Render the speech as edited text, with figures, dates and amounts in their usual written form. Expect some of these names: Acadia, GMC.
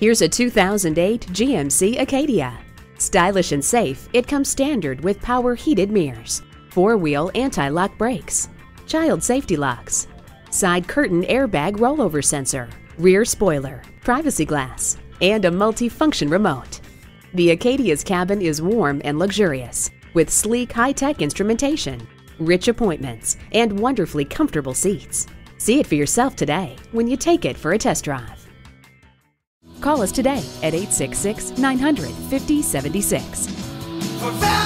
Here's a 2008 GMC Acadia. Stylish and safe, it comes standard with power heated mirrors, four-wheel anti-lock brakes, child safety locks, side curtain airbag rollover sensor, rear spoiler, privacy glass, and a multi-function remote. The Acadia's cabin is warm and luxurious, with sleek high-tech instrumentation, rich appointments, and wonderfully comfortable seats. See it for yourself today when you take it for a test drive. Call us today at 866-900-5076.